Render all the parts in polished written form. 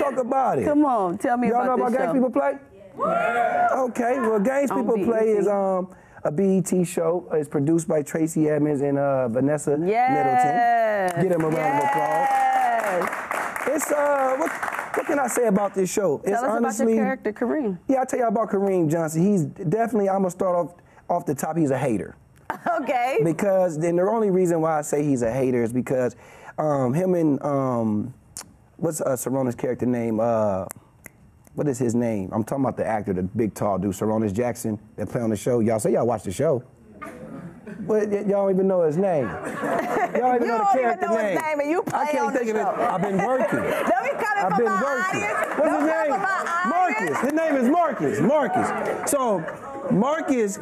talk about it. Come on, tell me about this show. Y'all know about Games People Play? Yeah. Okay, well, Games People Play is a BET show. It's produced by Tracy Edmonds and Vanessa Middleton. Get them a round of applause. It's, what can I say about this show? Tell us honestly, about your character, Kareem. Yeah, I'll tell you about Kareem Johnson. He's definitely, I'm going to start off the top, he's a hater. Okay. Because then the only reason why I say he's a hater is because him and, what's Sarunas' character name? What is his name? I'm talking about the actor, the big tall dude, Sarunas Jackson, that play on the show. Y'all say y'all watch the show. But y'all don't even know his name. Y'all don't even know the character name. His name and you play I can't on think the of show. It. I've been working. Don't be coming I've from been my working. Audience. What's don't his name? Marcus. His name is Marcus. Marcus. So. Marcus,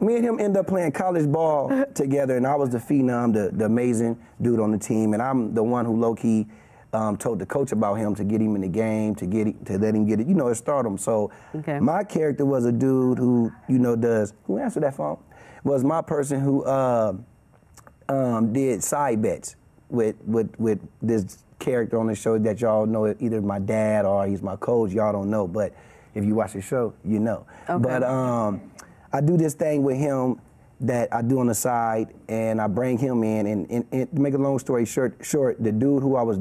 me and him end up playing college ball together, and I was the phenom, the amazing dude on the team, and I'm the one who low-key told the coach about him to get him in the game, to let him get it, you know, his stardom. So my character was a dude who, you know, who answered that phone, was my person who did side bets with this character on the show that y'all know, either my dad or he's my coach, y'all don't know, but if you watch the show, you know. Okay. But I do this thing with him that I do on the side, and I bring him in, and to make a long story short, the dude who I was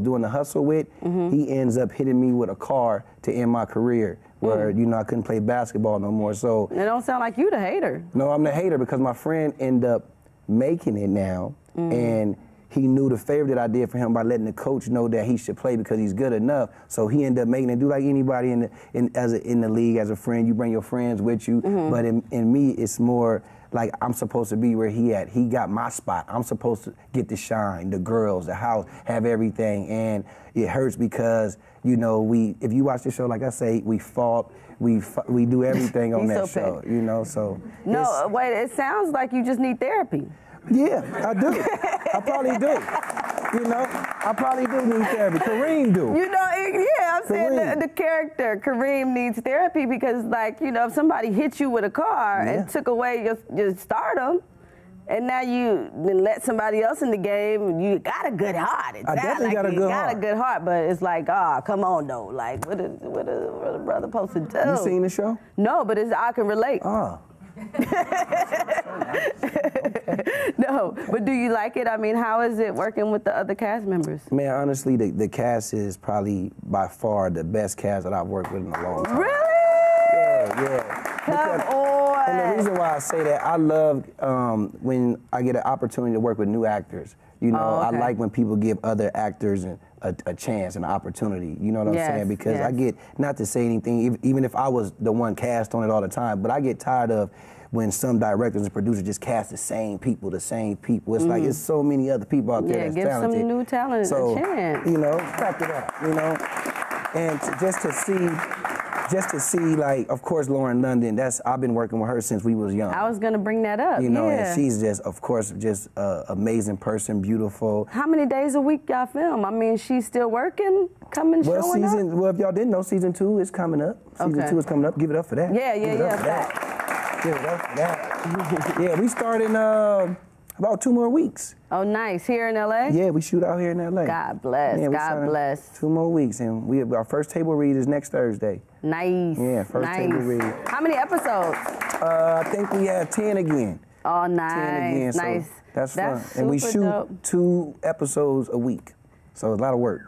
doing the hustle with, he ends up hitting me with a car to end my career, where you know I couldn't play basketball no more. So it don't sound like you the hater. No, I'm the hater because my friend ended up making it now, and he knew the favor that I did for him by letting the coach know that he should play because he's good enough. So he ended up making it. Do like anybody in the league as a friend, you bring your friends with you. But in me, it's more like I'm supposed to be where he at. He got my spot. I'm supposed to get the shine, the girls, the house, have everything. And it hurts because, you know, if you watch the show, like I say, we fought. We do everything on that show, you know, so. No, wait, it sounds like you just need therapy. Yeah, I do. I probably do. You know, I probably do need therapy. Kareem do. You know, yeah, I'm saying the character, Kareem, needs therapy because, like, you know, if somebody hit you with a car and took away your stardom, and now you then let somebody else in the game, you got a good heart. It's I definitely like got a good heart. You got a good heart, but it's like, ah, oh, come on, though. Like, what a brother supposed to do? You seen the show? No, but I can relate. Ah. No, but do you like it? I mean, how is it working with the other cast members? Man, honestly, the cast is probably by far the best cast that I've worked with in a long time. Really? Yeah, yeah. Come on. And the reason why I say that, I love when I get an opportunity to work with new actors. You know, I like when people give other actors a chance and an opportunity. You know what I'm saying? Because I get, not to say anything, even if I was the one cast on it all the time, but I get tired of when some directors and producers just cast the same people, It's like, there's so many other people out there that's talented. Yeah, give some new talent a chance. You know, crack it up, you know? And just to see, like, of course, Lauren London, I've been working with her since we was young. I was going to bring that up, you know, and she's just, of course, just an amazing person, beautiful. How many days a week y'all film? I mean, she's still working, showing up? Well, if y'all didn't know, season 2 is coming up. Season 2 is coming up. Give it up for that. Yeah. Give it up for that. Yeah, we start in about 2 more weeks. Oh, nice. Here in L.A.? Yeah, we shoot out here in L.A. God bless. Man, God bless. 2 more weeks, and our first table read is next Thursday. Nice. Yeah, table read. How many episodes? I think we have 10 again. Oh, nice. 10 again, so that's fun. And we shoot 2 episodes a week, so it's a lot of work.